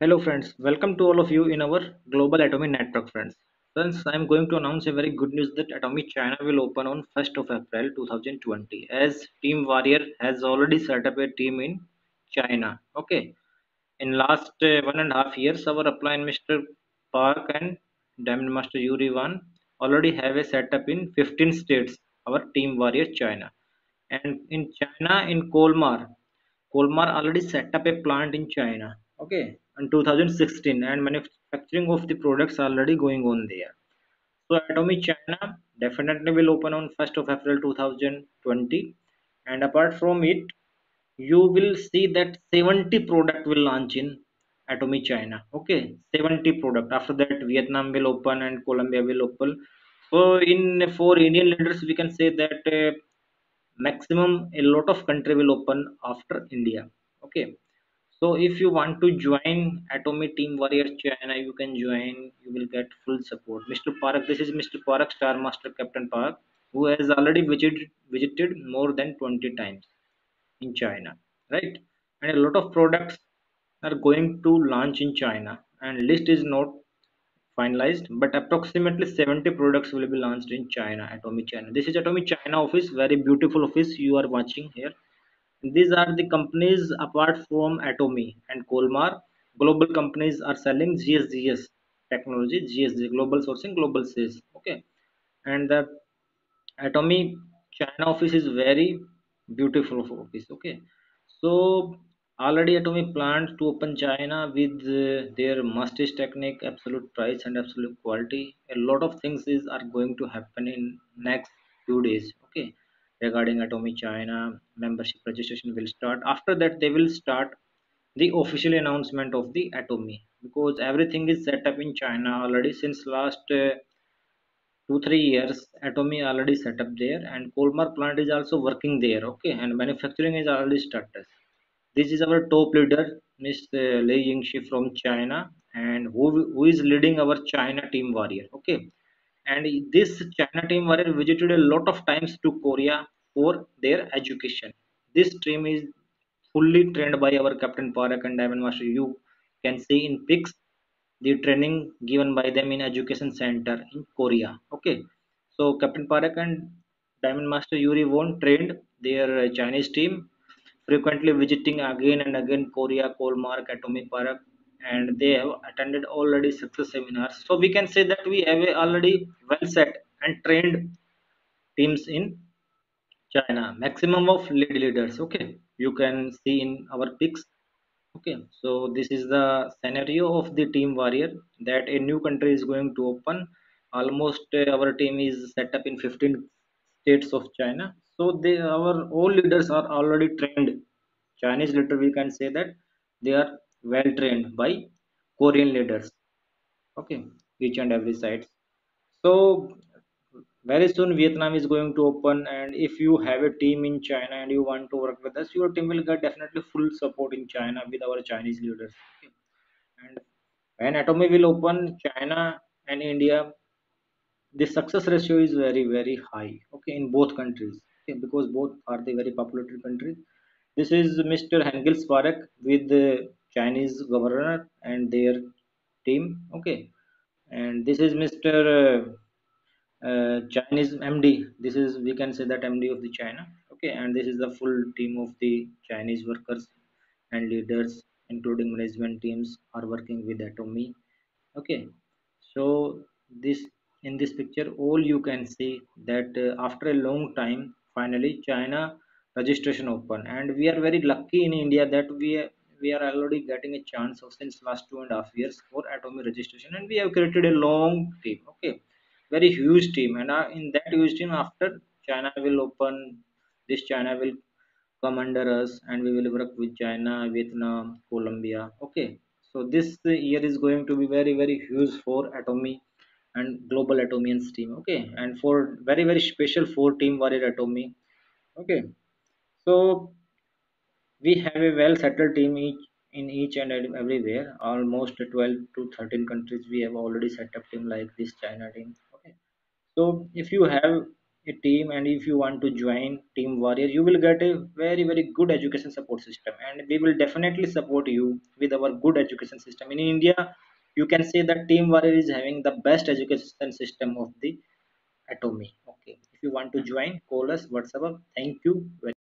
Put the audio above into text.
Hello friends, welcome to all of you in our global Atomy network. Friends, I am going to announce a very good news that Atomy China will open on 1st of April 2020, as Team Warrior has already set up a team in China. Okay, in last 1.5 years, our applied Mr. Park and Diamond Master Yuri Won already have a setup in 15 states, our Team Warrior China. And in China, in Colmar already set up a plant in China. Okay, in 2016, and manufacturing of the products already going on there. So Atomy China definitely will open on 1st of April 2020, and apart from it, you will see that 70 product will launch in Atomy China. Okay, 70 product. After that, Vietnam will open and Colombia will open. So in for Indian leaders, we can say that maximum a lot of country will open after India. Okay. So if you want to join Atomy Team Warrior China, you can join. You will get full support. Mr. Parak, this is Mr. Parak, Star Master Captain Park, who has already visited more than 20 times in China, right? And a lot of products are going to launch in China, and list is not finalized, but approximately 70 products will be launched in China, Atomy China. This is Atomy China office, very beautiful office you are watching here. These are the companies apart from Atomy and Colmar. Global companies are selling GSGS technology, GSG global sourcing, global sales. Okay, and the Atomy China office is very beautiful office. Okay, so already Atomy planned to open China with their master's technique, absolute price and absolute quality. A lot of things are going to happen in next few days. Okay. Regarding Atomy China, membership registration will start. After that, they will start the official announcement of the Atomy, because everything is set up in China already since last 2-3 years. Atomy already set up there, and Colmar plant is also working there. Okay, and manufacturing is already started. This is our top leader, Ms. Lei Yingxi from China, and who is leading our China Team Warrior. Okay. And this China Team Warrior visited a lot of times to Korea for their education. This team is fully trained by our Captain Parak and Diamond Master. You can see in pics the training given by them in education center in Korea. Okay. So Captain Parak and Diamond Master Yuri Won trained their Chinese team, frequently visiting again and again Korea, Colmar, Atomy Parak. And they have attended already success seminars. So we can say that we have already well set and trained teams in China, maximum of leaders. Okay, you can see in our pics. Okay, so this is the scenario of the Team Warrior, that a new country is going to open. Almost our team is set up in 15 states of China. So our all leaders are already trained. Chinese leader, we can say that they are well trained by Korean leaders. Okay, each and every side. So very soon Vietnam is going to open, and if you have a team in China and you want to work with us, your team will get definitely full support in China with our Chinese leaders. Okay. And when Atomy will open China and India, the success ratio is very, very high. Okay, in both countries. Okay, because both are the very populated countries. This is Mr. Hengel Swarup with the Chinese governor and their team. Okay, and this is Mr. Chinese MD. This is, we can say that, MD of the China. Okay, and this is the full team of the Chinese workers and leaders, including management teams, are working with Atomy. Okay, so this in this picture all you can see that after a long time finally China registration open, and we are very lucky in India that we are already getting a chance of since last 2.5 years for Atomy registration, and we have created a long team. Okay, very huge team, and in that huge team, after China will open, this China will come under us, and we will work with China, Vietnam, Colombia. Okay, so this year is going to be very, very huge for Atomy and global Atomians team. Okay, and for very, very special for Team Warrior Atomy. Okay, so we have a well settled team in each and everywhere. Almost 12 to 13 countries we have already set up team like this China team. Okay, so if you have a team, and if you want to join Team Warrior, you will get a very good education support system, and we will definitely support you with our good education system. In India, you can say that Team Warrior is having the best education system of the Atomy. Okay, if you want to join, call us, WhatsApp. Thank you very